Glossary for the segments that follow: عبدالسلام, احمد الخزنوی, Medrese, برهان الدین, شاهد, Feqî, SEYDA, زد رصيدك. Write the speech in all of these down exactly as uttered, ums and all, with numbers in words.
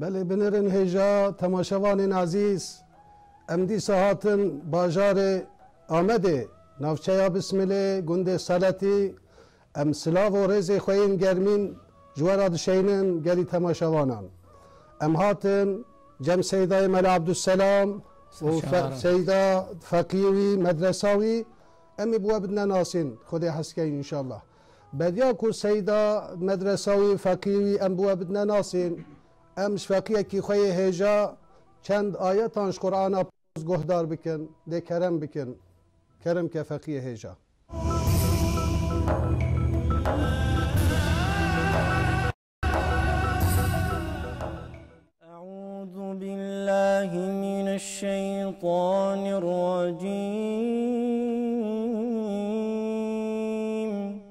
بله بنرن هیجا تماشاوان عزیز امدی ساعتن باجار آمده نافچه بسمله گنده سالتی ام سلاو و رز خوین گرمین جوارد شینن گلی تماشاوانان ام هاتن جم سیدای مل عبدالسلام و سیدا فقیوی مدرساوی امی بوا بدنا ناسین خدا حسکی انشالله بدیا کو سیدا مدرساوی فقیوی ام بوا بدنا ناسین ام شفقیه کی خوی هیجا چند آیتانش قرآن پوز گهدار بکن ده کرم بکن کرم که فقیه هیجا اعوذ بالله من الشیطان الرجیم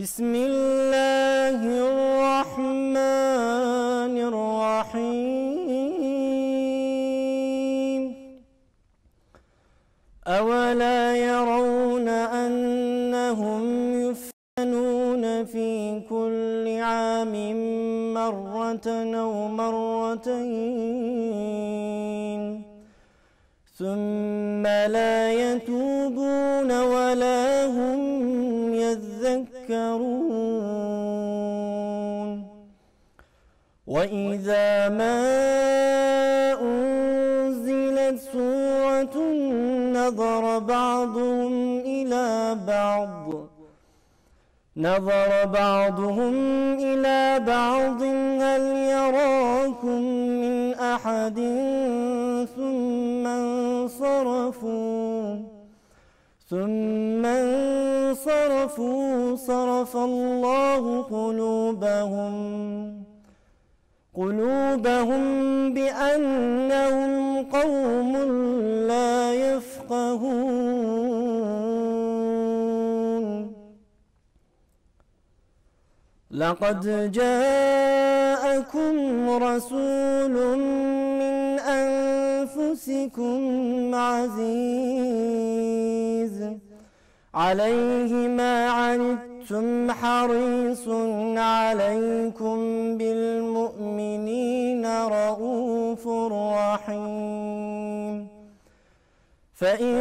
بسم الله الرحمن الرحيم أولا يرون أنهم يفتنون في كل عام مرة أو مرتين ثم لا يتوبون ولا هم يذكرون وإذا ما أنزلت سورة نظر بعضهم إلى بعض نظر بعضهم إلى بعض هل يراكم من أحد ثم انصرفوا ثم انصرفوا صرف الله قلوبهم قلوبهم بأنهم قوم لا يفقهون لقد جاءكم رسول من أنفسكم عزيز عليه ما عنتم حريص عليكم بالمؤمنين رؤوف رحيم فإن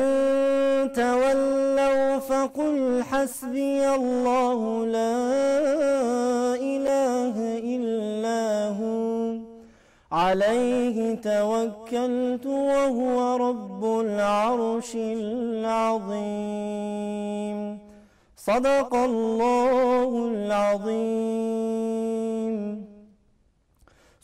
تولوا فقل حسبي الله لا إله إلا هو عليه توكلت وهو رب العرش العظيم صدق الله العظيم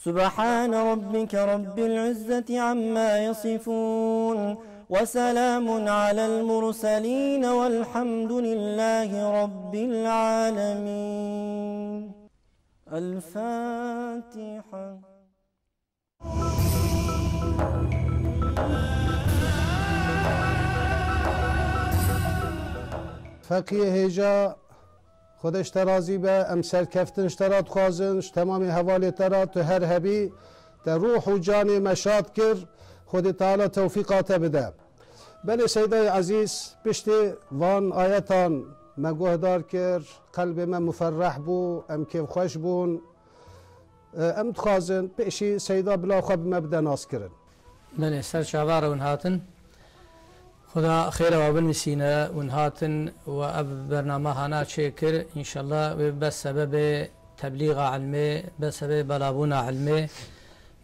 سبحان ربك رب العزة عما يصفون وسلام على المرسلين والحمد لله رب العالمين الفاتحة. فقیه هیجا خودش ترازی به ام سرکفتنش تراد خوازنش تمام حوالی تراد تو هر هبی در روح و جان مشاد کر خود تعالی توفیقات بده. بله سیدای عزیز پشتی وان آیتان مگوهدار کر قلب من مفرح بو ام کیف خوش بون ام تخوازن پیشی سیدا بلا خواب مبده ناس کرن. بله سر شعبار اون هاتن خدا خیر و بنسینه اون هاتن و اب برنامه هانا چکر انشالله به سبب تبلیغ علمه به سبب بلابون علمه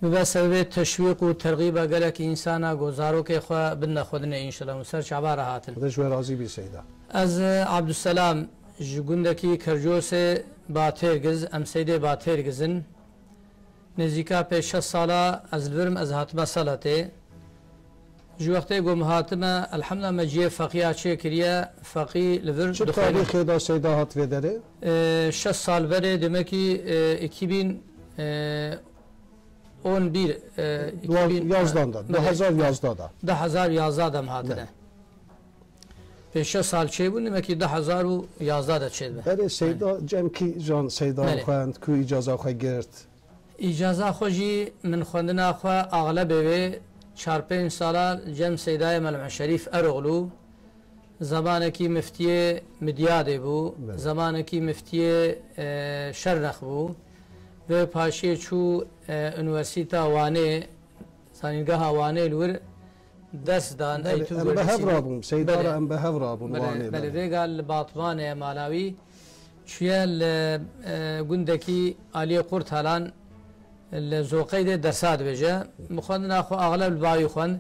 به سبب تشویق و ترغیب گله که انسانا گزارو که خواه بنده خودنه انشالله اون سر شعبار هاتن خودش راضی بی سیدا از عبدالسلام جگندکی کرجوس باترگز ام سیده باترگزن نزدیکا پیش شش ساله از برم از هاتبه سالته جو وقتی گم هاتمه الحمدلله مجیه فقیه چه کریه فقی لبرم چه تاریخی دا سیده هاتوه داره؟ شش سال بره دمکی اکیبین اون بیر یازدان دا ده هزار یازده دا ده هزار یازده دم هاتنه پیش شش سال چه بود دمکی ده هزار و یازده دا چه بود؟ بله سیده جم کی جان سیده خواهند که اجازه خواه گرد؟ اجازه خوشی من خواندن اخوه اغلب و چار پنج ساله جم سیدای ملعون شریف ارغلو زمان کی مفتی مدیاده بو زمان کی مفتی شرنخ بو ve paşe çu üniversite havane sanıga havane lür دست دانده ای تو گردی سیم ام به هفرابون سیداره ام به هفرابون وانه بله دیگل باطوانه مالاوی چویه گندکی علی قرد هلان زوقی ده درساد بجه مخوندن آخو اغلب البایی خوند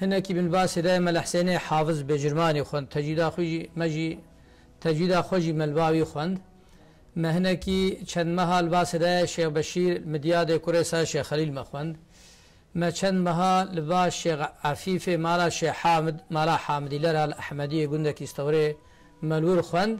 هنکی بالباسی ده ملحسین حافظ بجرمانی خوند تجیده خوی مجی تجیده خوی ملبایی خوند مهنکی چند مها الباسی ده شیخ بشیر مدیاد کوریسا شیخ خلیل مخوند ما چند مها لباس شیخ عفیف مالا شیخ حامد مالا حامدی لرال احمدی گندکی استوره ملور خوند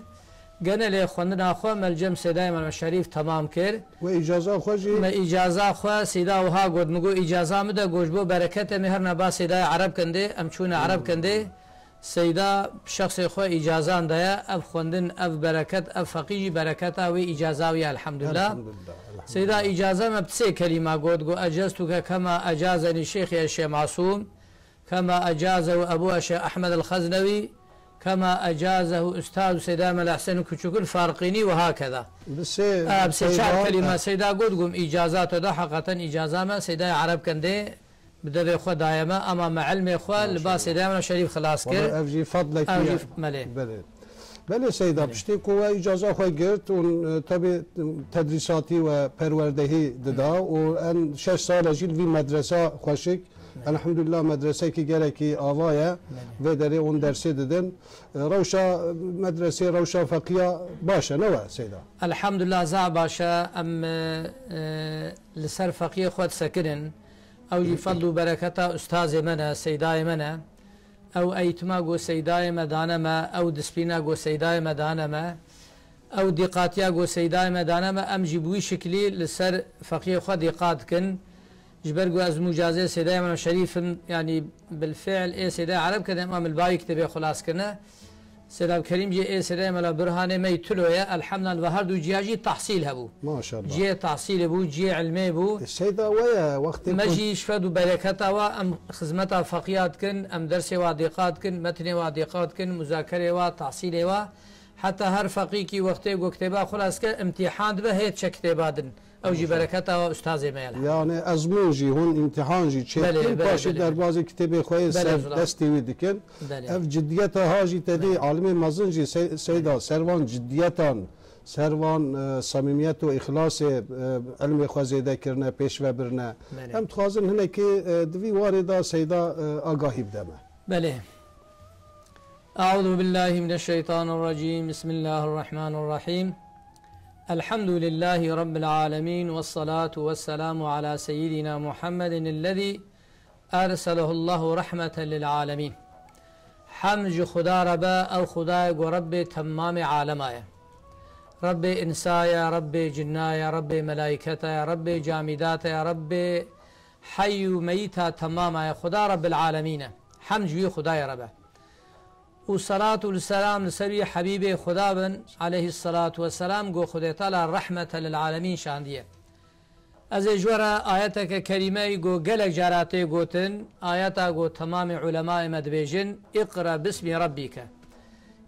گنه لی خوندن آخوا ملجم سیدای ملم شریف تمام کرد و اجازه خوشی؟ ما اجازه خواه سیدا وها گود مگو اجازه مده گوشبو برکت مهر نبا سیدای عرب کنده امچون عرب کنده سیدا شخص خواه اجازه انده اف خوندن اف برکت اف فقیجی برکتا و اجازه وی الحمدلله سیدا اجازه مبتسه کلمه گود گو اجازتو که کما اجازنی شیخ اشه معصوم کما اجازه و ابو اشه احمد الخزنوی كما أجازه أستاذ سيدا ملحسن كتشوك الفارقيني وهكذا بس شعر كلمة سيدا قدقم إجازاته ده حقا إجازة ما سيدا عرب كنده بدر إخوة دائما أمام علم إخوة لباس سيدا من الشريف خلاص كير أفجي فضلك أفجي ملي بلد بلي سيدا بشتيك هو إجازة أخوة قرت وطبي تدريساتي وبروردهي ددا وأن شش سالة جيل في مدرسة خوشك الحمدلله مدرسه کی گله کی آوایا و داره اون درسی دادن روشا مدرسه روشا فقیا باشه نه سیدا الحمدلله زع باشه ام لسر فقیا خود سکرن اولی فضل و برکت استاز منه سیدای منه او ایتما گو سیدای مدانمه او دسپینا گو سیدای مدانمه او دقاتیا گو سیدای مدانمه ام جیبوی شکلی لسر فقیا خود دقات کن جبرقوا از مجازه سيداي من شريف يعني بالفعل اي سيداي عرب كده امام الباي كتبه خلاص كنا سيداي كريم جي اي سيداي ملا برهاني ميتلو يا الحمد لله الظهر دو جي جي تحصيل هبو ما شاء الله جي تحصيل بو جي علمي بو السيدا ويا وقت مجي شفدو بركاته وام خدمتها فقيات كن ام درسي واديقات كن متني واديقات كن مذاكره و تحصيل و حتى هر فقي كي وقته كتبه خلاص كان امتحان به هيك كتبادن او جی برکت او استاد میل یعنی از موجی هون امتحان جی چه باش در باز کتاب خوی دستی و دکن اف جدیت هاجی تدی عالم مزن جی سیدا سروان جدیتان سروان صمیمیت و اخلاص علم خو زیده کرنه پیش و برنه هم تخازن هنه که دوی وارده سیدا آگاهی بدمه بله اعوذ بالله من الشیطان الرجیم بسم الله الرحمن الرحیم الحمد لله رب العالمين والصلاة والسلام على سيدنا محمد الذي أرسله الله رحمة للعالمين حمد خدا ربا أو خدايق رب تمام عالمايا رب إنسايا رب جنايا رب ملائكتا رب جامداتا رب حي ميتا تماما خدا رب العالمين حمد خداي ربا والصلاة والسلام لسبي حبيبي خدابن عليه الصلاة والسلام قو خدي تعالى رحمة للعالمين شاندية از جورا آياتك كريمة قو قلق جاراتي قوتن آياتا قو تمام علماء مدبيجن اقرأ باسم ربك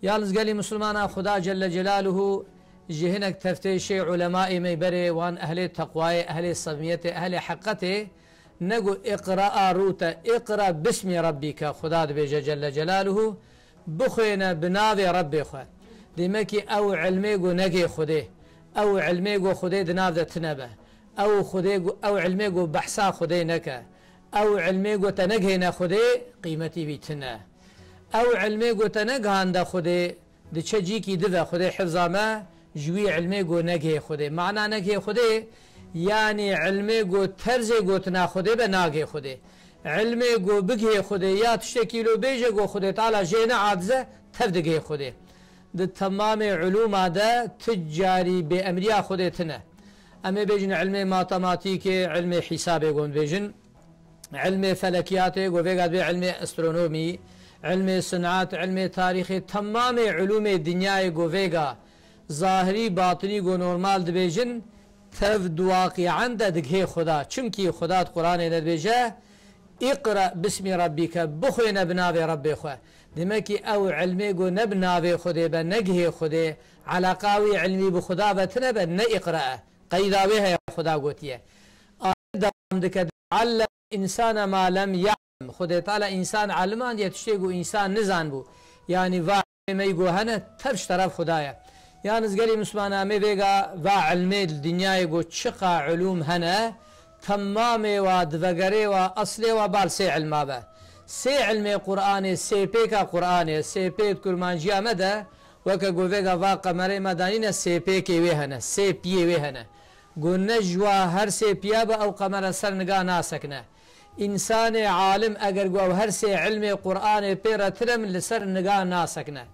يالز قلي مسلمان خدا جل جلاله جهنك تفتيشي علماء ميبري وان أهل تقوى أهل صمية أهل حقته نقو اقرأ روتا اقرأ باسم ربك خدا دبيجة جل جلاله بخوينا بناوي ربي خو ديمكي او علمي گو نگي خوده او علمي گو خوده دناو ده تنبه او خوده او علمي گو بحثا خوده نكا او علمي گو تنگهنا خوده قيمتي بيتنا او علمي گو تنگهان ده خوده ده چجي كي ده خوده حفظا ما جوي علمي گو نگه خوده معنى نگه خوده يعني علمي گو ترزي گو تنا خوده بناگه خوده علم گو بگه خوده یا تشتکیلو بیجه گو خوده تعالی جینه عادزه تفدگه خوده ده تمام علوم ده تجاری به امریا خوده تنه اما بیجن علم ماتماتیک علم حساب گون بیجن علم فلکیات گو بیگاد بی علم استرونومی علم صنعت علم تاریخ تمام علوم دنیای گو بیگا ظاهری باطنی گو نورمال ده بیجن تفد واقعا ده دگه خدا چونکی خدا قرآن ده بیجه اقرأ باسم ربك بخوينا بناوي ربي خو دمكي او علمي قو نبناوي خدي بنقهي خدي علاقاوي علمي بخدا بتنبن نقرأ قیداوی ہے خدا گوتی ہے آیت دام دکد علم انسان ما لم یعلم خدا تعالی انسان علمان یا تشتی گو انسان نزان بو یعنی واعلم ایگو هنه ترش طرف خدایا یعنی ازگری مسلمان آمه بگا واعلم دنیای گو چقا علوم هنه تمام و دوگره و اصله و بال سی علمه با سی علم قرآن سی پیکا قرآن سی پیک کرمانجی آمده وکا گوویگا وا قمر مدانین سی پیکی وی هنه سی پیه وی هنه گو نجوا هر سی پیه با او قمر سرنگا ناسکنه انسان عالم اگر گو هر سی علم قرآن پیره ترم لسرنگا ناسکنه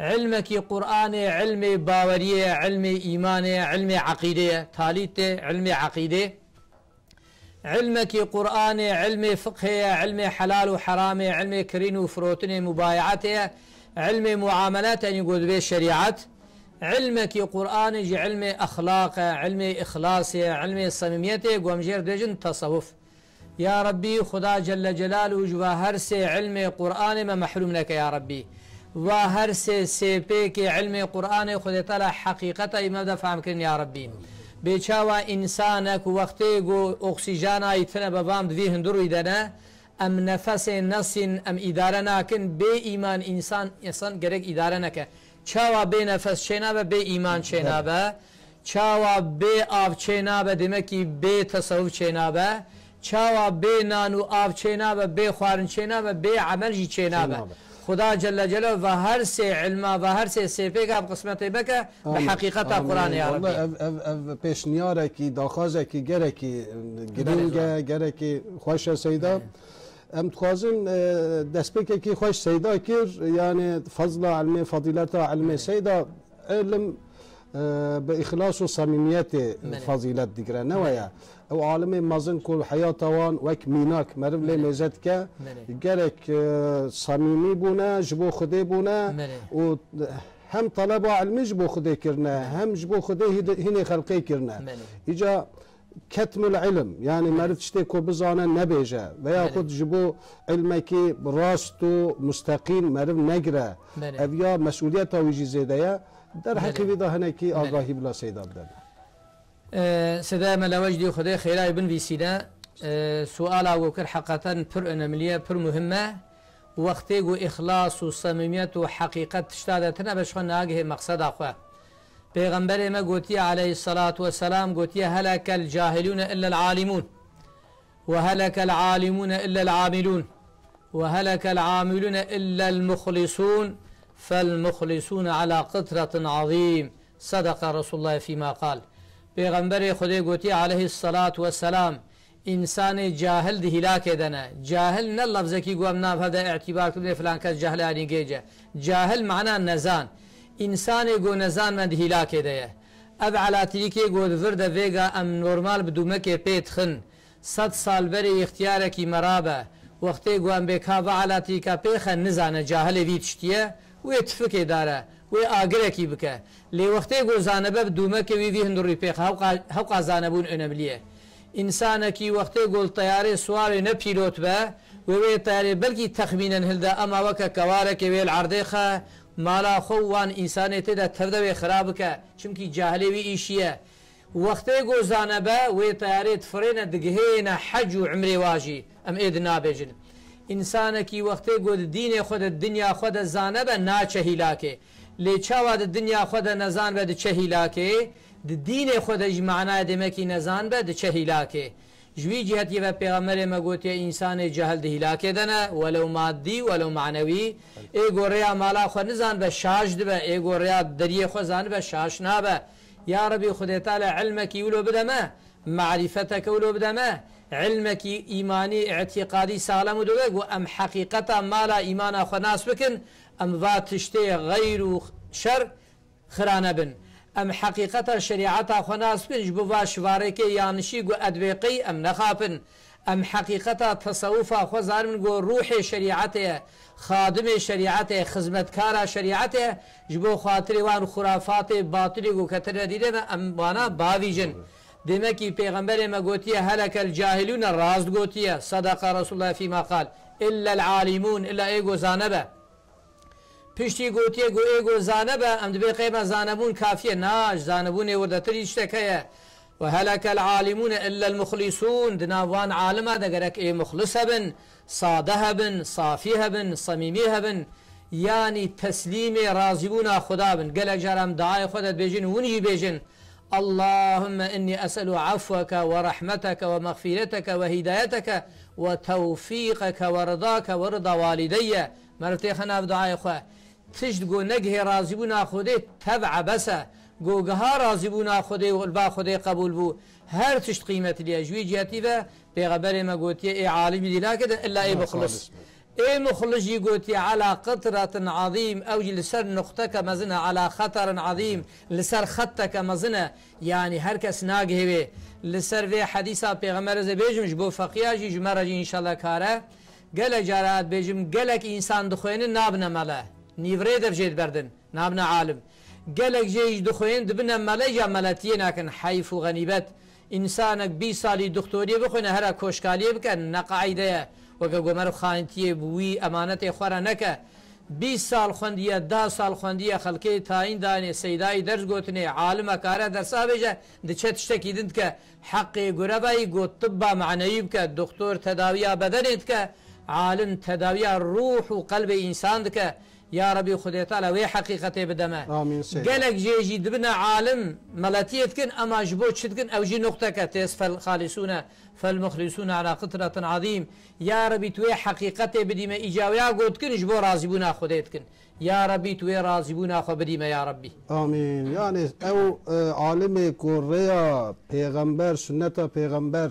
علم کی قرآن علم باوریه علم ایمانه علم عقیده تالیته علم عقیده علم کی قرآن علم فقه علم حلال و حرام علم کرین و فروتن مبایعته علم معاملات يعني قول به شريعات علمك قرآن جي علم أخلاق علم إخلاص علم صميميته قوم جير دجن تصوف يا ربي خدا جل جلاله وهر سي علم قرآن ما محروم لك يا ربي وهر سي سي بيك علم قرآن خدا تعالى حقيقته ما بدأ فهم كرن يا ربي بيشاوا إنسانك وقتي قو أكسجانا يتنا ببام دوي هندرو يدنا ام نفس نص ام اداره ناکن بی ایمان انسان انسان گرگ اداره نکه چاوا بی نفس چنابه بی ایمان چنابه چاوا بی آب چنابه دمکی بی تصوف چنابه چاوا بی نان و آب چنابه بی خوارن چنابه بی عمل جی چنابه خدا جل جلاله و هر سه علما و هر سه سیفه که قسمت بکه به حقیقت قرآن یا ربی پیشنیاره کی داخازه کی گره کی گرینگه گره کی خوش سیدا ام تخوازم دسبكي كي خوش سيدا كير يعني فضل علمي فضيلته علمي سيدا علم باخلاص وصميميته فضيلت ديكرا نوايا او عالمي مازن كل حياته وان وك ميناك مرب لي ميزتك قالك صميمي بونا جبو خدي بونا وهم طلبوا علمي جبو خدي كرنا هم جبو خدي هنا خلقي كرنا اجا كتم العلم يعني مرتشتي كو بزانا نبيجا وياخد جبو علمكي راستو مستقيم مرب نجرا افيا مسؤوليه توجي زيدايا در حقيقه دهنكي آگاهي بلا سيدا بدن أه سدا ملوجدي خدي خيراي بن في سيدا أه سؤال او كر حقيقه پر انمليه پر مهمه وقتي گو اخلاص و صميميت و حقيقت اشتادتنا بشخ ناگه مقصد اخو پیغمبر ما گوتی علیه الصلاة والسلام گوتی هلك الجاهلون الا العالمون وهلك العالمون الا العاملون وهلك العاملون الا المخلصون فالمخلصون على قطرة عظيم صدق رسول الله فيما قال پیغمبر خدا گوتی علیه الصلاة والسلام انسان جاهل ده هلاك دنا جاهل نه لفظه کی گوام نه هذا اعتبار کردن فلان کس جاهل یعنی گیجه جاهل معنا نزان انسان گو نزان مند هلاک ده اب علاتی که گو ورده ویگا ام نورمال بدومه که پیت خن صد سال بری اختیار کی مرابه وقتی گو ام بکا و علاتی که پیخن نزانه جاهل ویتشتیه و اتفکه داره و آگره کی بکه لی وقتی گو زانبه بدومه که وی هندوری پیخ هوقا زانبون انملیه انسان کی وقتی گو تیاره سواره نه پیلوت به و وی تیاره بلکی تخمینن هلده اما وکه کواره که وی العرده خواه مالا خوان انسان تدا تردوی خراب که چونکی جاهلی وی ایشیه وقتی گو زانبه وی تیاری تفرین دگهین حج و عمری واجی ام اید نابجن انسان کی وقتی گو دین خود دنیا خود زانبه نا چه هلاکه لی چاوا دنیا خود نزانبه ده چه هلاکه دین خود معنای دمکی نزانبه ده چه هلاکه جوی جهتی و پیغمبر مگوتی انسان جهل ده هلاکه دنه ولو مادی ولو معنوی ایگو ریا مالا خود نزان به شاش ده به ایگو ریا دریه خود زان به شاش نه به یا ربی خود تعالی علمکی ولو بدمه معرفتک ولو بدمه علمکی ایمانی اعتقادی سالم دو بگو ام حقیقتا مالا ایمان خود ناس بکن ام واتشته غیر و شر خرانه بن ام حقیقتا شریعتا خناس بن جبو واشواره که یانشی گو ادویقی ام نخافن ام حقیقتا تصوفا خوزار من گو روح شریعته خادم شریعته خزمتکار شریعته جبو خاطر وان خرافات باطلی گو کتر دیدن ام وانا باوی جن دمکی پیغمبر ما گوتیه هلک الجاهلون راست گوتیه صدق رسول الله فيما قال الا العالمون الا ایگو زانبه پشتی گوتیه گو ایگو زانبه ام دبی قیمه زانبون کافیه ناش زانبون ایورده تریشتکه وَهَلَكَ الْعَالِمُونَ إِلَّا الْمُخْلِسُونَ دناوان عالمه دگرک ای مخلص هبن، صادق هبن، صافی هبن، صمیمی هبن، یعنی تسلیم راضیبون خدا بن. گلک جرم دعای خودت بیجن ونجی بیجن اللهم إني أسأل عفوك ورحمتك ومغفرتك وهدايتك وتوفيقك ورضاك ورضا والدي. مرتي خناف دعای خواه تشت گو نگه راضیبون خوده تبع بسه، گوگها راضی بونا خودی و البا خودی قبول بو. هر تشت قیمت لیا جوی جاتی و پیغمبر ما گوتیه ای عالمی دیلا کدن الا ای مخلص، ای مخلص جی گوتیه علا قطرة عظیم او جی لسر نقطه که مزنه، علا خطر عظیم لسر خطه که مزنه، یعنی هر کس ناگه وی لسر وی حدیثا پیغمبر زی بیجمش بو فقیه جی جمره جی انشالله کاره گل جارات بیجم گلک انسان دخوینه نابنه مله نیوره در جید بردن نابنه عالم گلک جیش دخوین دبنه مله جا ملتیه نکن حیف و غنیبت. انسانک بی سالی دکتوریه بخونه هره کشکالیه بکن نقعیده وگه گمر خانتیه بوی امانت خوره نکه. بیس سال خوندیه، ده سال خوندیه، خلکه تاین دانه، سیدای درس گوتنه، عالمه کاره درسا بیجه ده چه تشتکی دند که حق گربایی گو طبا معنیی بکه، دکتور تداویه بدنید که، عالم تداویه روح و قلب انسان ده که. يا ربي خدای تعالی وی حقیقت بدمه. آمین سید. گلک جیجی دبنا عالم ملاتیت کن اما جبو چد کن او جی نقطه که تیس فالخالصون فالمخلصون على قطرة عظیم. یا ربي توی حقیقت بدیمه ایجاویا گود کن جبو راضی بونا خدایت کن. یا ربي توی راضی بونا خو بدیمه یا ربي. آمین. یعنی او عالم کوریا پیغمبر سنت پیغمبر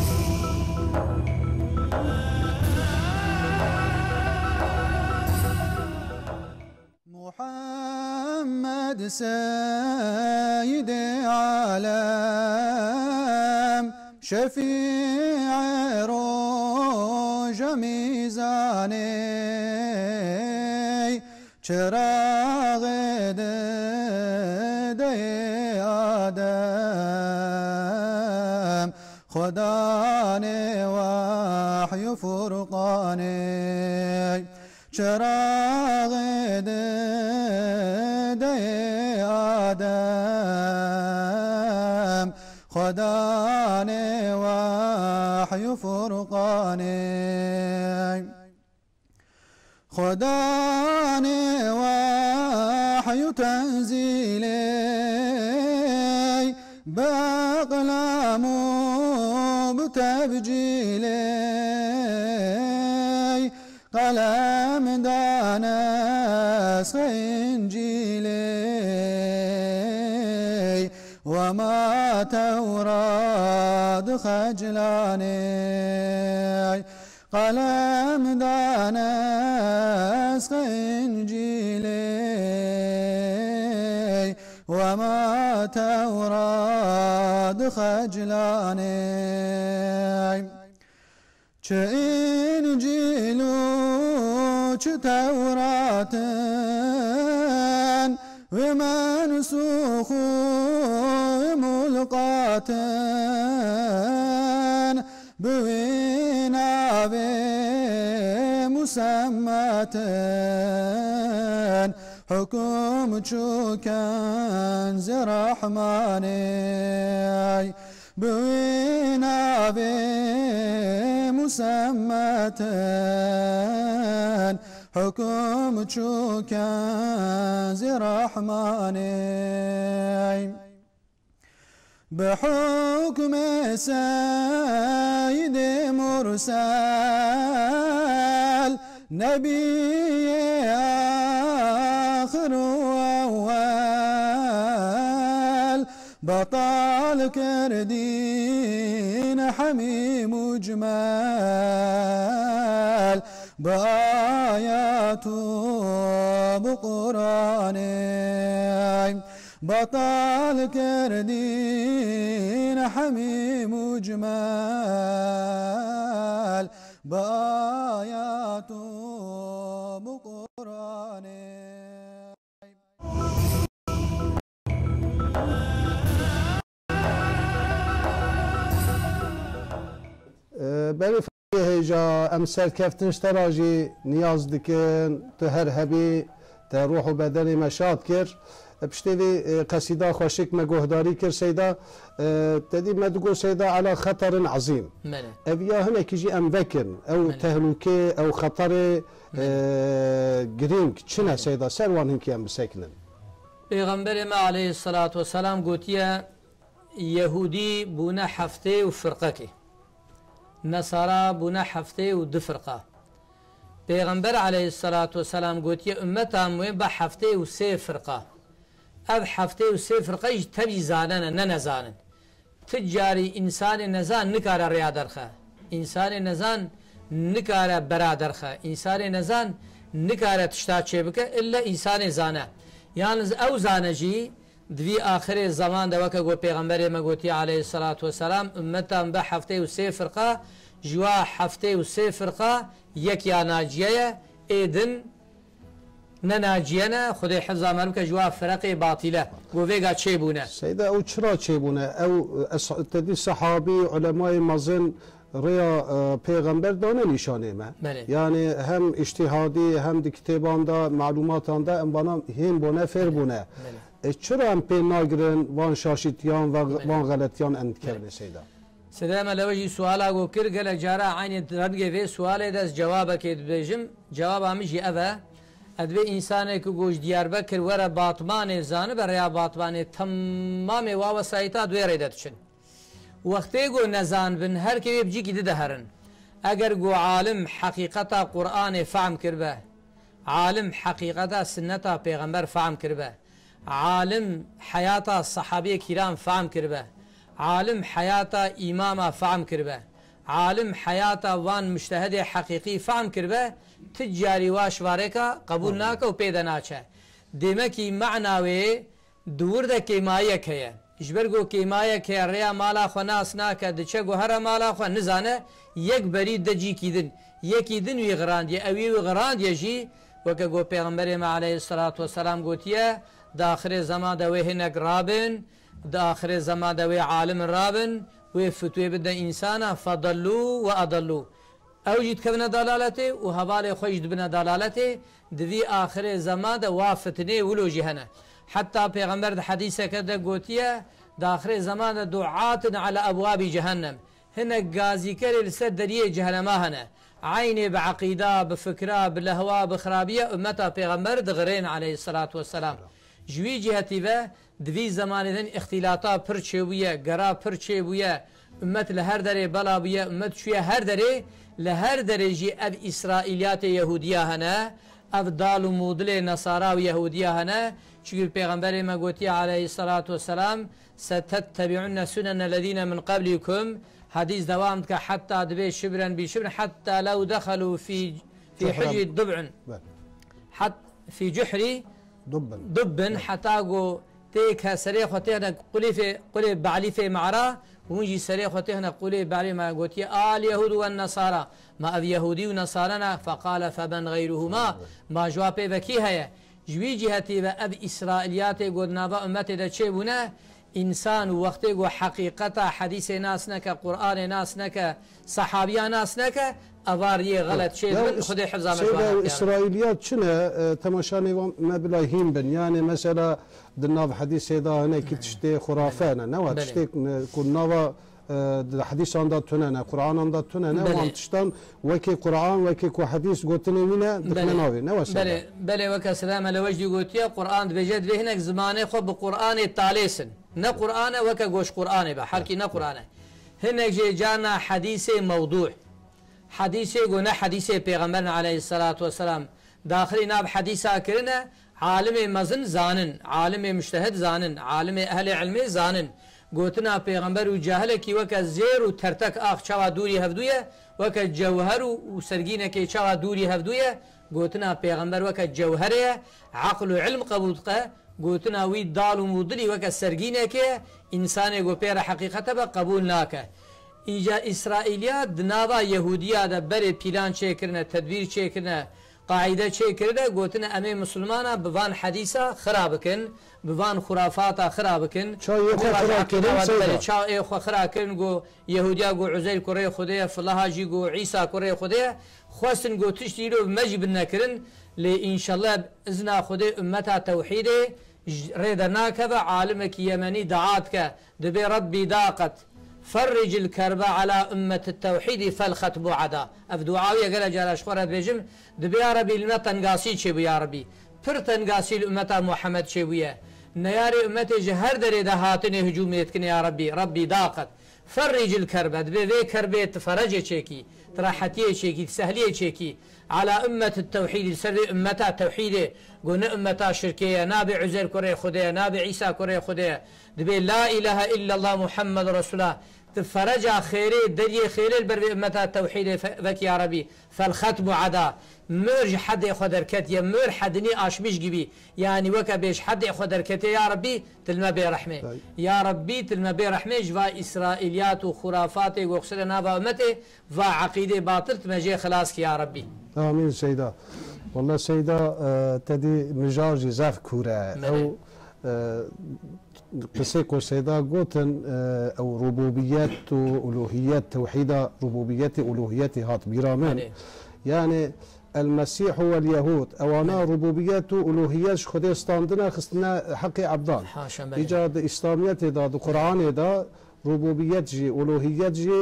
محمد سيد العالم شفيع روج ميزاني چراغ دي آدم خداني وحي فرقاني چراغ دي آدم خداني وحي فرقاني خداني وحي تنزيلي بأقلام بتبجيلي قلم دانا سنجيلي وما توراد خجلاني قلم دانا سنجيلي وما توراد خجلاني چه انجیل و چه توراتن و منسوخ و ملقاتن بوینا و مسمتن حکم چو کنز رحمانی بوينا بمسمتان حكم تشوكاز رحماني بحكم سيد مرسل نبي آخر وأول بطل كردين حميم جمال بآياته بقراني بطل كردين حميم جمال بآياته بله فقیه هیجا ام سرکفتنش تراجی نیاز دکن تو هر هبی تا روح و بدن مشاد کر بشتوی قصیده خوشک مگهداری کر سیدا تدی مدگو سیدا على خطر عظیم اویا همه کجی ام بکن او تهلوکه او خطر گرینگ چنه سیدا سروان هنکی ام بسکنن پیغمبر ما علیه الصلاة والسلام گوتیه یهودی بونه هفته و فرقه که نصارا بونه هفته و دو فرقه پیغمبر علیه الصلاة والسلام گوتیه امتم و به هفته و سه فرقه اب هفته و سه فرقه تبی زانن نه نزانن تجاری انسان نزان نکاره ریادرخه انسان نزان نکاره برادرخه انسان نزان نکاره تشتا چه بکه الا انسان زانه یعنی او زانه جی دوی آخر زمان دا وکه گو پیغمبر مگوتی علیه الصلاة والسلام امتم به هفته و سه فرقه جوا هفته و سه فرقه یک یا ناجیه ایدن نه ناجیه خدای حفظ آمرم که جوا فرق باطله گو ویگا چه بونه؟ سیده او چرا چه بونه؟ او تدی صحابی علمای مزن ریا پیغمبر دانه نشانه ما یعنی هم اجتهادی هم دی کتابان دا معلوماتان دا ام بانا هین بونه فر بونه چرا هم پی ناگرن وان شاشیتیان وان غلطیان اند کرده سیده؟ سیده ما لوجی سوال آگو کر گل جارا عین رنگه وی سواله دست جوابه که بیجم جواب همیشی اوه ادوی انسانه که گوش دیار بکر وره باطمانه زانه بر ریا باطمانه تمام واوسایتا دوی ریدت چن وقتی گو نزان بن هر که بجی که دهرن اگر گو عالم حقیقتا قرآن فهم کربه عالم حقیقتا سنتا پیغمبر فهم کربه عالم حیاتا صحابه کرام فهم کربه عالم حیاتا اماما فهم کربه عالم حیاتا وان مجتهد حقیقی فهم کربه تجاری واشواره که قبول ناکه و پیدا ناچه دیمه که معناوی دورده کیمایه که جبرگو کیمایه که ریا مالا خو ناس ناکه دچه گو هر مالا خو نزانه یک بری دجی کیدن یکی دن وی غراندیه اوی وی غراندیه جی وکه گو پیغمبر ما علیه الصلاة والسلام گوتیه داخل زمان دا وی هنگ رابن داخل زمان دا وی عالم رابن وی فتوی بده انسانا فضلو و اضلو او جید کبنه دلالته و حوال خوش دبنه دلالته دوی آخر زمان دا وافتنه ولو جهنه حتی پیغمبر دا حدیثه کرده گوتیه دا آخر زمان دا دعاتن على ابواب جهنم هنگ گازی کره لسر دریه جهنمه هنه عینه بعقیده بفکره بلهوا بخرابیه امتا پیغمبر دا غرین علیه الصلاة والسلام جوی جهتی و دوی زمانی دن اختلاطا پرچه بویه گرا پرچه بویه امت لهر دره بلا بویه امت شویه هر دره لهر دره جی اد اسرائیلیات یهودیه هنه اد دال و مودل نصارا و یهودیه هنه چون پیغمبر ما گوتی علیه الصلاة والسلام ستتبعون سنن الذین من قبلكم حدیث دوام که حتی دوی شبرن بی شبرن حتی لو دخلوا فی حجر ضبع حتی فی جحری دبن دبن حتاقو تيكها سريع خطيهنا قليفة قلي بعليفة معرا ونجي سريع خطيهنا قلي بعلي ما قلت يا آل يهود والنصارى ما أذ يهودي ونصارنا فقال فمن غيرهما ما جوابه بكيها جوي جهتي وأذ إسرائيلياتي قلنا بأمتي دا چيبونا انسان وقتی گو حقیقتا حدیث ناس نکه قرآن ناس نکه صحابیه ناس نکه اواریه غلط شد خود حفظ آمده اسرائیلیات چنه تماشانی مبلاهیم بن یعنی مثلا دناو حدیث دا هنه که تشتی خرافه نه نه تشتی کنناو حدیث آن داد تونه نه قرآن آن داد تونه نه وام تشتم وکی قرآن وکی کو حدیث گوتنه مینه دکنه ناوی نه واسه بله بله وکه سلام لوجدی گوتیه قرآن بجد به هنگ زمانه خب قرآن تالیسن نه قرآن وکه گوش قرآنه به حرکی نه قرآنه هنگ جانا حدیث موضوع حدیث گونه حدیث پیغمبر علیه الصلاة والسلام داخلی ناب حدیث آکرینه عالم مزن زانن عالم مجتهد زانن عالم اهل علم زانن گوتنا پیغمبر و جاهله کی وکه زیر و ترتک آخ چوا دوری هفدویه وکه جوهر و سرگینه که چوا دوری هفدویه گوتنا پیغمبر وکه جوهره عقل و علم قبول که گوتنا وی دال و مودلی وکه سرگینه که انسان گو پیر حقیقته با قبول ناکه ایجا اسرائیلیات دناوا یهودیه ده بره پیلان چه کرنه تدبیر چه کرنه قاعده چه کرده گوتن امه مسلمانا بوان حدیثا خراب کن، بوان خرافاتا خراب کن، چای خو خراب کردن سیدا، چای خو خراب کردن گو یهودیا گو عزیل کره خدا، فلاحجی گو عیسی کره خدا، خواستن گو تشتی رو مجبور نکردن لی انشالله اذن خدا امتا توحیده ردناک و عالم کیمانی دعات که دبی ربی داقت فرج الكربة على أمة التوحيد فالختب عدا. أفدعاوية قال جلاش خورة بيجم دبيا ربي لنا تنقاسي شبي يا ربي پر تنقاسي لأمة محمد شبيه نياري أمة جهر دري دهاتن هجوميت كن يا ربي ربي داقت فرج الكربة دبي في كربة تفرجي شكي تراحتيه شكي تسهليه شكي على أمة التوحيد سر أمة توحيد قن أمة شركية نابع عزير كوري خدية نابع عيسى كوري خدية دبي لا إله إلا الله محمد رسول الله تفرجع خيري دري خيري البر أمة التوحيد فك يا ربي فالختم عدا مرج حد ياخذ ركتي يا مر حدني اشمش جبي يعني وكا بيش حد ياخذ ركتي يا ربي تلما برحمه يا ربي تلما برحمه جوا اسرائيليات وخرافات وخسرنا وامتي وعقيده باطل تمجي خلاص يا ربي. امين سيدة. والله سيدة تدي مجاج زاف كوره او قصيق سيدا قوتن او ربوبيات والوهيات توحيد ربوبيات والوهيات هات بيرامان يعني المسيح هو اليهود او انا ربوبيات والوهيات خدي استاندنا خصنا حقي عبدان ايجاد اسلاميات دا قران دا ربوبيات جي والوهيات جي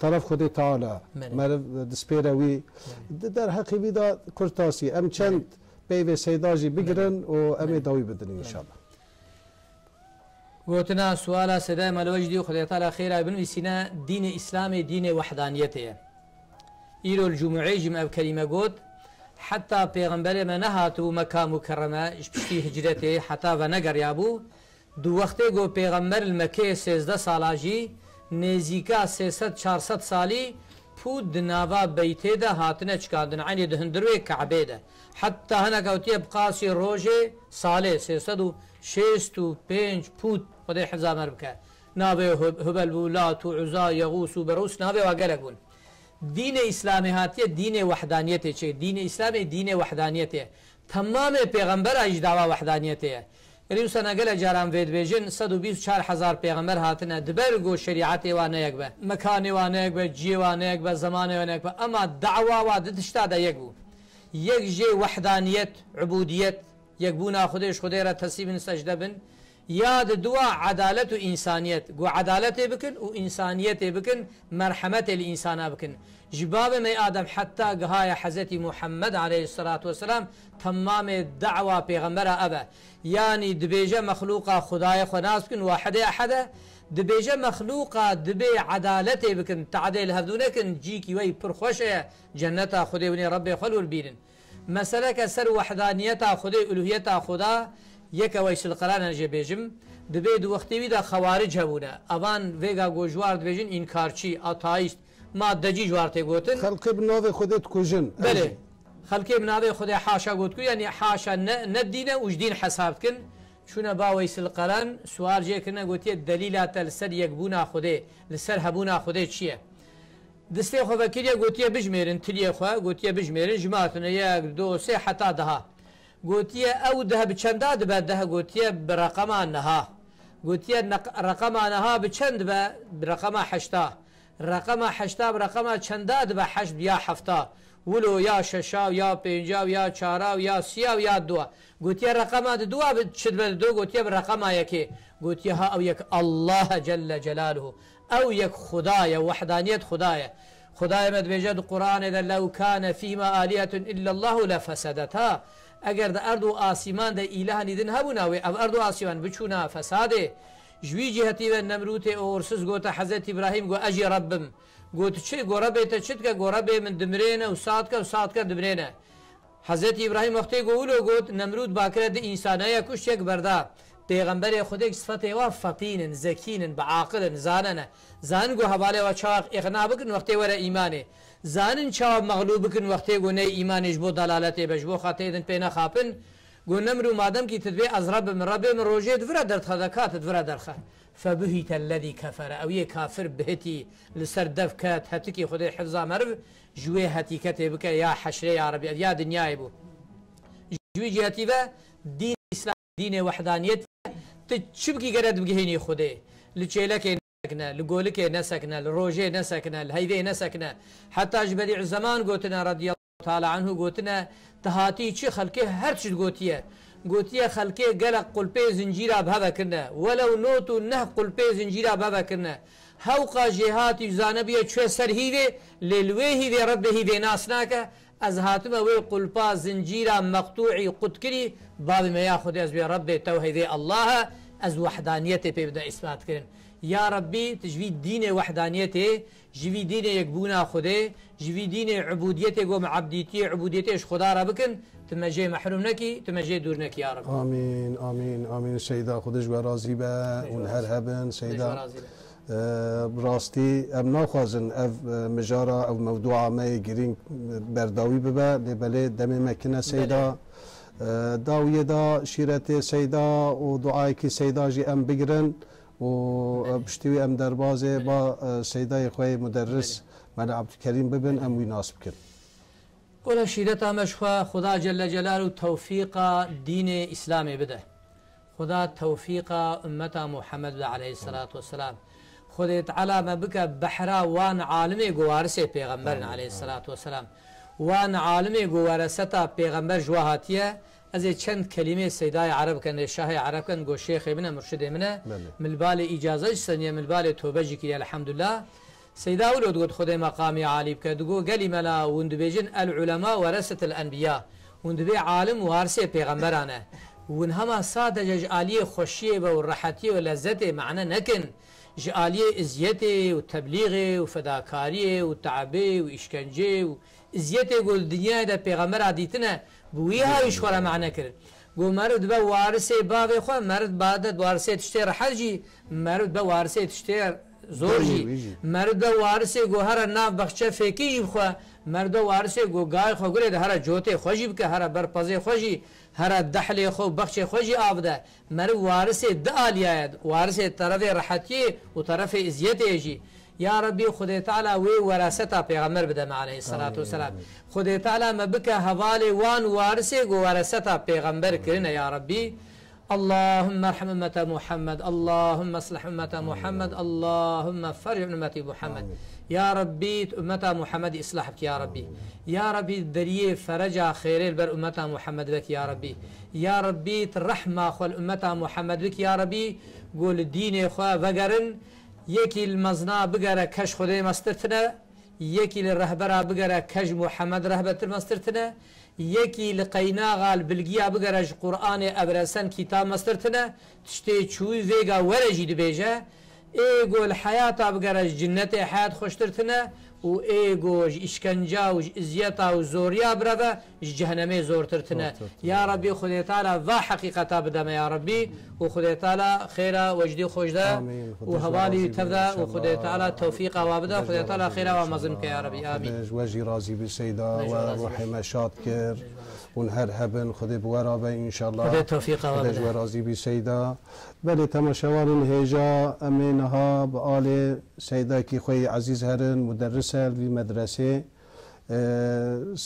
طرف خدي تعالى مر دسبيراوي در حقي بدا كرتاسي ام چند بيو سيدا جي بگرن و امي داوي بدن ان شاء الله. گوتنا سوالا سدای ملوجدی خدای تعالی خیره بنوی سینا دین اسلام دین وحدانیته ایلو الجمعه جمع کلمه گوت حتی پیغمبر ما نهاتو مکه مکرمه پشتی هجرته حتی و نگر یابو دو وقته گو پیغمبر مکه سیزده سالاجی نزیکا سیصد چهارصد سالی پود ناوا بیته ده هاتنه چکاندن عین دهندروی کعبه ده حتی هنه گوتی بقاسی روژه ساله سیصد و شیست و پنج پود خدای حزامر بکه ناوی هبل بولات و عزا یغوس و بروس ناوی واگلک بون دین اسلامی هاتیه دین وحدانیته چه دین اسلامی دین وحدانیته تمام پیغمبر ایج دعوا وحدانیته یعنی اوسا نگل جاران وید بیجن صد و بیست و چهار هزار پیغمبر هاتنه دبرگو شریعت وانه یک به مکان وانه یک به جی وانه یک به زمان وانه یک به اما دعوا وادتشتا ده یک بو یک جی وحدانیت عبودیت یک بونا خودش خدای را تصیب نسجده بن یاد دوا عدالت و انسانیت گو عدالت بکن و انسانیت بکن مرحمت الانسان بکن جباب می آدم حتی گهای حضرت محمد علیه السلام تمام دعوه پیغمبر ابه یعنی دبیجه مخلوقا خدای خناس کن واحد احده دبیجه مخلوقا دبی عدالت بکن تعدیل هفدونه کن جی کی وی پرخوشه جنتا خدای ونی رب خلول بیرن مسئله که سر وحدانیتا خدا الوهیتا خدا یک ویش القرآن نجه بیجم دبی دو وقتی ویدا خوارج هبونه اوان ویگا گوجوار دبیجن انکارچی آتایست مادجی جوارته گوتن خلقی بناوی خودت کجن بله خلقی بناوی خود حاشا گوت کو یعنی حاشا ندینه وج دین حساب کن چون با ویس القرآن سوال جه کنه گوتی دلیلات لسر یک بونا خوده لسر هبونا خوده چیه دسته خو وکیل گوتیه بجمیرن تلیه خو گوتیه بجمیرن جماعتن یک دو سه حتی ده گوتیه او ده به چند ده ده گوتیه به رقم انها گوتیه رقم انها به چند به رقم هشتا رقم هشتا به رقم چند به هشت یا هفتا ولو یا ششا یا پنجا یا چارا یا سیا یا دو گوتیه رقم دو به چند به دو گوتیه به رقم یکی گوتیه ها او یک الله جل جلاله او یک خدای وحدانیت خدای خدای مدبجد قرآن ده لو کان فیما آلیه الا الله لفسدتها اگر ده ارد و آسمان ده اله نیدن هبونه او ارد و آسمان بچونه فساده جوی جهتی و نمروت اورسز گوته حضرت ابراهیم گو اجی ربم گوته چه گو ربه تا چید که گو ربه من دمرینه و ساد که و ساد که دمرینه حضرت ابراهیم وقتی گولو گوت نمرود باکره ده انسانه کشت یک برده پیغمبر خود یک صفت و فطین زکین بعاقل زانن زان گو حواله و چاق اقناع بکن وقتی وره ایمانه زانن چاق مغلوب بکن وقتی گو نه ایمانش بو دلالته بش بو خاطر دن پینا خاپن گونمر و مادم کی تدبی ازرب من رب من روجه دفرا در خدکات دفرا درخه فبهت الذي كفر او ی کافر بهتی لسر دفکات هتی کی خدای حفظ مرو جوی هتی کته بک یا حشر یا رب یا دنیای بو جوی جهتی و دین اسلام دین وحدانیت تشبکی گرد بگهینی خدای لچیلک نسكنا لقولك نسكنا لروجي نسكنا لهيدي نسكنا حتى جبديع الزمان قوتنا رضي الله تعالى عنه قوتنا تهاتي شي خلقه هرش قوتيه قوتيه خلقه قلق قلبي زنجيره بهذا كنا ولو نوتو نه قلبي زنجيره بهذا كنا هوقا جهاتي زانبيه شو سر هيدي للوي هيدي رب هيدي ناسناك از هاتمه وي قلبا زنجيره مقطوعي قدكري باب ما ياخذ ازبي ربي توحيدي الله از وحدانيته بيبدا اثبات كرن يا ربي تجوي دين وحدانيته جوي دين يكبونا خده جوي دين عبوديته قوم عبديتي عبوديته اش خدا ربكن تمجي محروم نكي تمجي دور نكي يا رب امين امين امين سيدا خدش و راضي به ونهر هبن سيدا براستي ام ناخذن اف مجاره او موضوع ما جرين برداوي به لبله دم مكنه سيدا داويه دا شيرته سيدا ودعاي كي سيدا جي ام بجرن و بشتوي ام دربازه با سيداي خوي مدرس من عبدالكريم ببن ام ويناسب كن كل شيرتا مشخوا خدا جل جلاله توفيق دين اسلامي بده خدا توفيق امه محمد عليه الصلاه والسلام خدا تعالى ما بك بحرا وان عالمي گوارسه پیغمبرنا عليه الصلاه والسلام وان عالمي گوارسه پیغمبر جواهاتيه از چند کلمه سیدای عرب کن شاه عرب کن گو شیخ ابن مرشد منه ملبال اجازه سنی ملبال توبه کی الحمدلله سیدا ولود گد خود مقام عالی بک دگو کلمه لا وند بجن العلماء ورثه الانبیاء وند بی عالم وارثه پیغمبرانه ون هما ساده جعالی خوشی و راحتی و لذت معنی نکن جعالی ازیت و تبلیغ و فداکاری و تعب و اشکنجه و ازیت گل دنیا د پیغمبر عادیتنه بویها ایشوارا معنی کرد گو مرد به وارثه باوی خو مرد بعد وارثه تشتر حجی مرد به وارثه تشتر زورجی مرد به وارثه گو هر ناف بخچه فقی خو مرد وارثه گو گای خو گره هر جوته خوجی که هر بر پزه خوجی هر دحله خو بخچه خوجی آبده مرد وارثه د الیاد وارثه طرف راحتی و طرف عزت یی يا ربي خدای تعالی وی وراثت پیغمبر بده علیه الصلاه والسلام خدای تعالی مبکه حواله وان وارثه گو وراثت پیغمبر کرنه يا ربي اللهم ارحم امه محمد اللهم اصلح امه محمد اللهم فرج امه محمد يا ربي امه محمد اصلح بك يا ربي يا ربي دريه فرج خير بر امه محمد بك يا ربي يا ربي الرحمه خل امه محمد بك يا ربي قول دين خا وغرن یکی المزنا بگره کش خدای مسترتنه یکی لرهبره بگره کش محمد رهبتر مسترتنه یکی لقیناغا البلگیا بگره قرآن ابرسن کتاب مسترتنه تشتی چوی ویگا ورجی دبیجه ایگو الحیاتا بگره جنت حیات خوشترتنه و ایگو اشکنجا و ازیتا و زوریا برده جهنمی زورترتنه یا ربی خدای تعالی و حقیقتا بدمه یا ربی و خدای تعالی خیره وجدی خوشده و حوالی تفده و خدای تعالی توفیق وابده خدای تعالی خیره و مظلم که یا ربی آمین وجی راضی بسیدا و روحی مشاد کر و هر هبن خدای بورا به انشالله خدای توفیق وابده خدای راضی بسیدا بله تماشاوان هیجا امینها به آل سیدا کی خوی عزیز هرن مدرسه وی مدرسه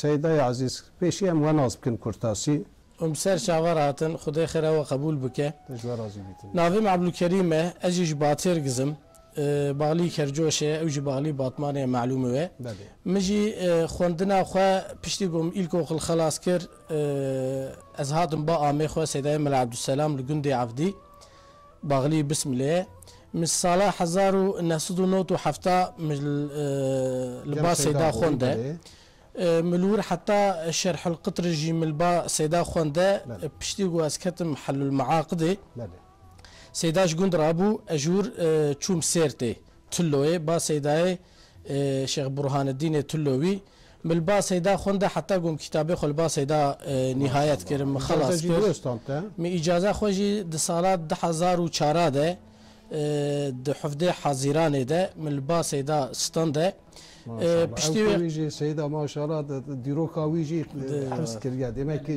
سیدای عزیز پیشی ام و ناز بکن کرتاسی ام سر شاور هاتن خدای خیره و قبول بکه ناویم عبدالکریمه اجیج باتر گزم باغلی کرجوشه اوجی باغلی باطمانه معلومه و مجی خوندنا خو پشتی گوم ایلکو خل خلاص کر از هاتم با آمه خو سیدای ملا عبدالسلام لگندی عبدی باغلی بسم الله من الساله حزارو نسدو نوتو حفتا من لباس سيدا خونده ملور حتى شرح القطرجي من البا سيدا خونده بشتيغو اسكتم حل المعاقد سيداش قند رابو اجور تشوم سيرتي تلوي با سيداي شيخ برهان الدين تلوي من البا سيدا خونده حتى قوم كتابي خو البا سيدا نهايات كرم خلاص من اجازه خوجي دسالات دحزارو چارا ده د حفده حاضرانه ده من الباسه ده ستنده پشتی سیدا ماشاءالله دیروکاوی جی حس کرده. دیمه که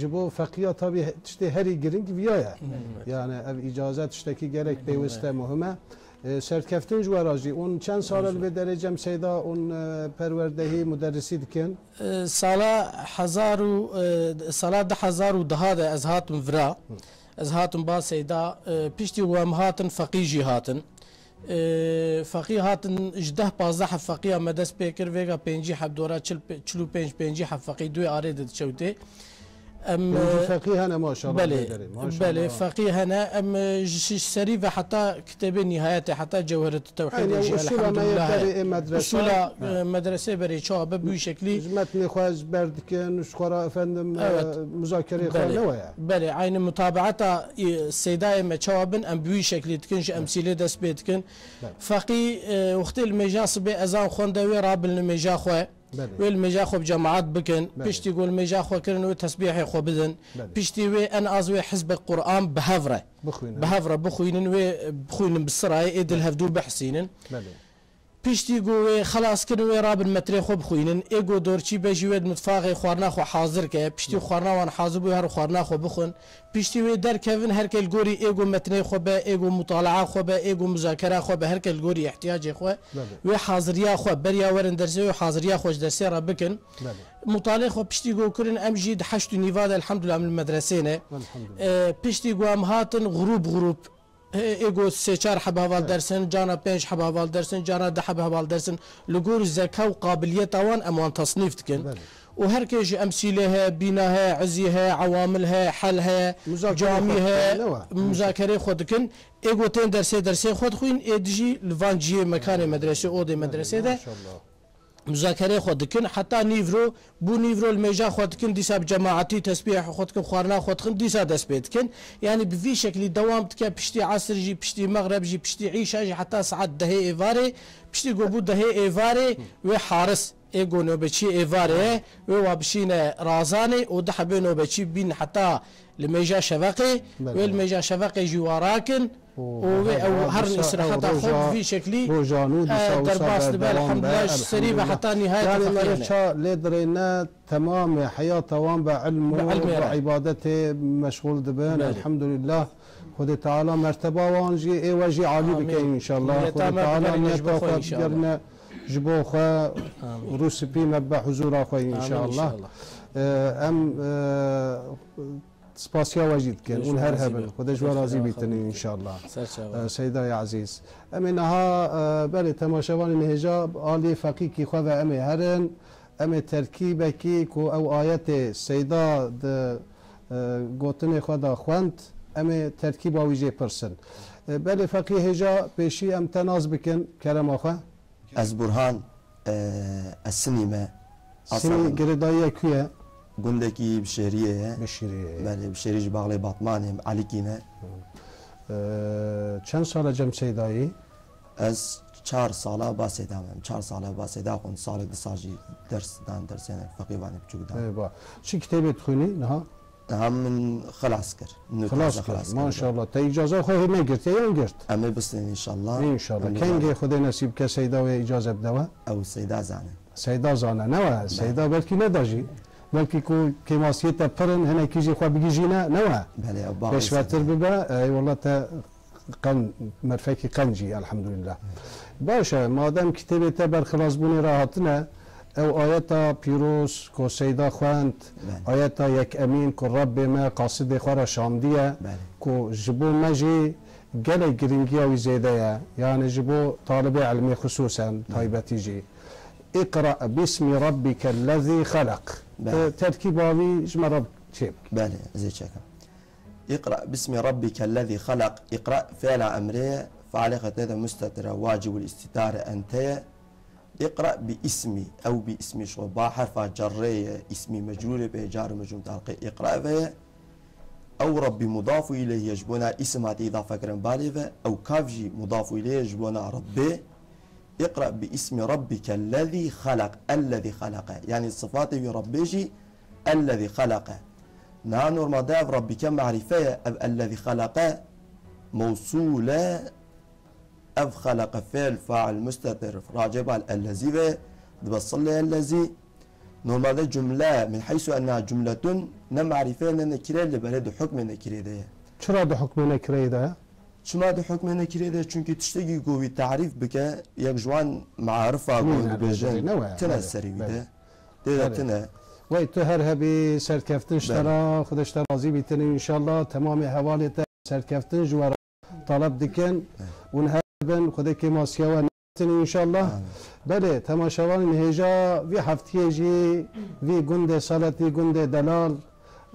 جبو فقیه تابی تشتی هری گرینگ ویایه. یعنی اجازه تشتکی گرک پیوسته مهمه. سرکفتن جوراجی اون چند سال به درجه سیدا اون پروردهی مدرسی دکن؟ سالا هزار و سالا ده هزار و ده ده از هاتم ورا از هاتم با سیدا پشتی وام هاتن فقیجی هاتن. فقیه هاتن جده پازده حفقیه مدست پیکر ویگا پینجی حب دورا چلو پینج پینجی حفقی دوی آرده چوته فقیه هنه ماشاءالله بله بله فقیه هنه ام جش سری و حتی کتاب نهایت حتی جوهرة التوحید جی الحمدلله اصول مدرسه برای چهاب بوی شکلی متن خواهد برد کن شخورا افندم مذاکره خواهد نویه بله عین متابعت سیدای ما چهابن ام بوی شکلی تکنش امثله دست بیت کن فقیه وقتی المجاز به ازان خونده و رابل نمیجا خواه والمجا خوب جماعات بكن بيشتي يقول مجا خو كرن وتسبيح خو بدن بيشتي وي ان ازوي حزب القران بهفره بهفره بخوين وي بخوين بالسراي ايد الهفدو بحسين بيشتي يقول خلاص كن وي راب المتري خو بخوين ايجو دورشي بجويد متفاغي خوارنا خو حاضر كه بيشتي خوارنا وان حاضر بو هر خوارنا خو بخون بيشتي وي در كيفن هر كل غوري ايجو متري خو با ايجو مطالعه خو با ايجو مذاكره خو با هر كل غوري احتياج خو وي حاضريا خو بريا ورن درسي حاضريا خوش درسي را بكن مطالعه خو بيشتي يقول كرن ام جي حشت نيفادا الحمد لله من المدرسينه بيشتي يقول هاتن غروب غروب ایگو سه چهار حب هوا درسن جانا پنج حب هوا درسن جانا ده حب هوا درسن لگور زکا و قابلیت آوان اموان تصنیف کن و هر کیش امثله بینه عزیه عوامله حله جامیه مذاکره خود کن ایگو تن درسه درسه خود خوین ادجی لوانجی مکان مدرسه اود مدرسه ده مذاکره خود کن حتی نیفرو بو نیفرو المجا خود کن دیساب جماعتی تسبیح خود کن خوارنا خود کن دیسا دست بید کن یعنی به وی شکلی دوام تکه پشتی عصر جی پشتی مغرب جی پشتی عیشا جی حتی ساعت دهه ایواره پشتی گو بو دهه ایواره و حارس ایگو نوبچی ایواره و وابشین رازانه و ده به نوبچی بین حتی المجا شفقه و المجا شفقه جواراکن وهر الاستراحات خب في شكلي درباس دبال الحمد لله سريبه حتى نهايه الطريق لدرينا تمام حياته وان بعلم وعبادته مشغول دبان الحمد لله خود تعالى مرتبه وانجي اي واجي عالي بك ان شاء الله خود تعالى نتوفقنا جبو خا روسبي مبع حضور اخوي ان شاء الله ام سپاسیا واجد کن اون هر هبل خودش و راضی بیتنی انشالله سیدای عزیز امینها بله تماشاوان مهجاب آلی فقیه کی خواه امی هرن امی ترکیب کی کو او آیت سیدا گوتن خدا خواند امی ترکیب آویجه پرسن بله فقیه هجا پیشی ام تناز بکن کرم آخواه از برهان از سنیمه سنی گردایی کیه؟ گندکی بشریه بشریه بله بشریج باقلی باطمانیم علیکیمه چند سال جم سیدایی؟ از چهار ساله با سیدامم چهار ساله با سیدا خون سال دساجی درس دان درسینه فقیوانی بچوک دان ایوا چی کتابت خونی نه؟ هم من خلاص کرد خلاص کرد ماشاءالله تا اجازه خواهی نگرد یا نگرد؟ اما بسن انشالله انشالله کنگه خدا نصیب که سیدا و اجازه بدوه؟ او سیدا زانه سیدا زانه نه سیدا بلکی نداجی بلکه کو کیماسیت پرن هنه کیجی خواه بگیجی نه نوه بشوتر ببا ای والله تا قن مرفکی قنجی الحمدلله باشه مادم کتابه تا برخلاص بونه راحتنه او آیتا پیروز کو سیدا خواند آیتا یک امین کو رب ما قاصد خواه را شامدیه کو جبو مجی گله گرینگی هاوی زیده یه یعنی جبو طالب علمی خصوصا طایبتی جی اقرأ باسم ربك الذي خلق تركيباوي جمع رب شيب بله زي شكا اقرأ باسم ربك الذي خلق اقرأ فعل امرية فعليقة ندى مستترة واجب الاستتارة انتية اقرأ باسمي او باسمي شغبا حرفة جرية اسمي مجرورة بجار مجرور تعلقي اقرأ فيها او ربي مضاف اليه يجبنا اسم هاتي اضافة كرم باليفة او كافجي مضاف اليه يجبنا ربي اقرأ باسم ربك الذي خلق الذي خلقه يعني الصفات بربجي الذي خلقه نحن رمضان ربك معرفة الذي خلقه موصولة اف خلق فعل فاعل مستتر راجع على الذي به بتوصل لها الذي. normalde cümle min haysu enna cümletun ne marife ne nekire ile böyle de hükmü nekirede. Çura da hükmü nekirede. Çura da hükmü nekirede çünkü tişteki govi tarif bike yakjuan ma'arifa govi bejen tena serivide. Dedetine. Ve tu her hebi serkeftin ştara xudişta razı bitene inşallah tamamı havalete serkeftin juara talab diken unheben xudeki masya ve ان شاء الله. بله تماشاوان هجا وی هفته جی وی گنده سالتی گنده دلال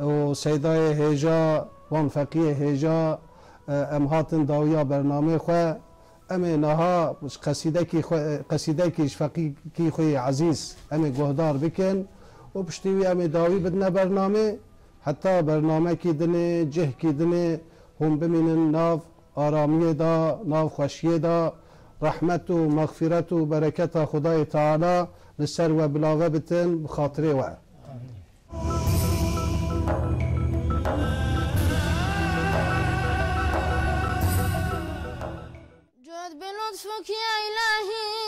و سیدای هجا وان فقیه هجا ام هاتن داویا برنامه خو ام نها قصیده کی قصیده کیش فقیه کی خو عزیز ام گهدار بکن و پشتوی ام داوی بدنا برنامه حتی برنامه کی دنه جه کی دنه هم بمینن ناو آرامیه دا ناو خوشیه دا رحمت و مغفرت و برکت خدای تعالی لسر و بلاغه بتن بخاطره و جود بلطفك يا الهي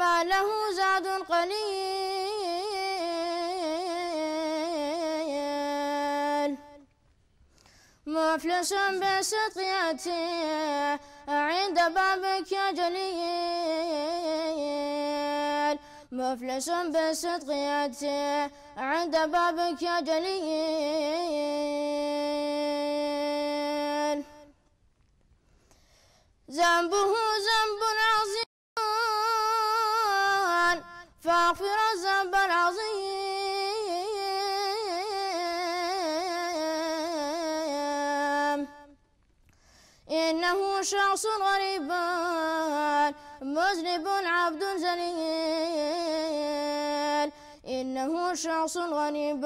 ما له زاد قليل مفلس بسطيته عند بابك يا جليل مفلس بصدقيتي عند بابك يا جليل ذنبه ذنب عظيم فاغفر الذنب العظيم إنه شخص غريب مذنب عبد ذليل إنه شخص غريب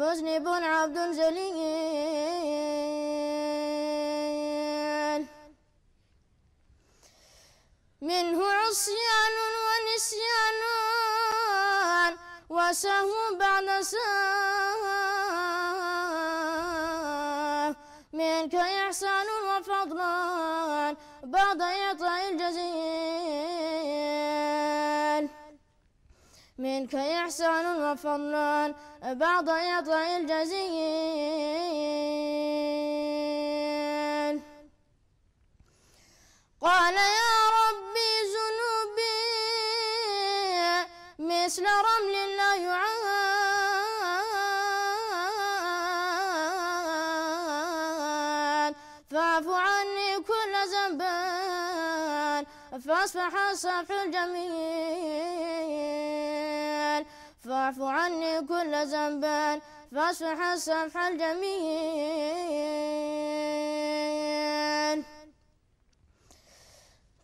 مذنب عبد ذليل منه عصيان ونسيان وسهو بعد سهو منك إحسان وفضلا بعد إعطاء الجزيل منك إحسان وفضلا بعد إعطاء الجزيل قال يا ربي ذنوبي مثل رمل لا يعاد فاعف عني كل ذنب فاصبح الصفح الجميل فاعف عني كل ذنب فاصبح الصفح الجميل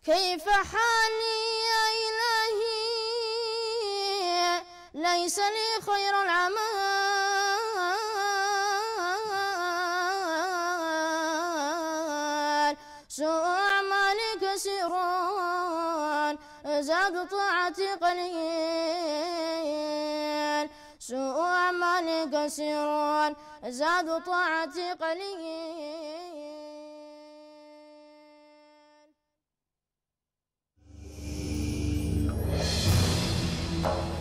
كيف حالي يا إلهي ليس لي خير العمل سوء أعمالي كثير زاد طاعتي قليل سوء أعمالي كثير زاد طاعتي قليل